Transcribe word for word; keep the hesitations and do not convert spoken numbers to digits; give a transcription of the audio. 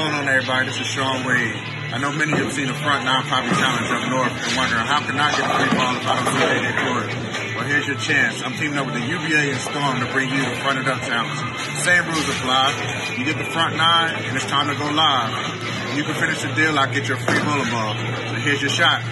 going on, everybody? This is Sean Wade. I know many of you have seen the front nonprofit challenge up north and wondering how can I get a free ball if I don't see a day for it. Well, here's your chance. I'm teaming up with the U V A and Storm to bring you the Front It Up Challenge. Same rules apply. You get the front nine, and it's time to go live. If you can finish the deal, I'll get your free bowling ball. So here's your shot.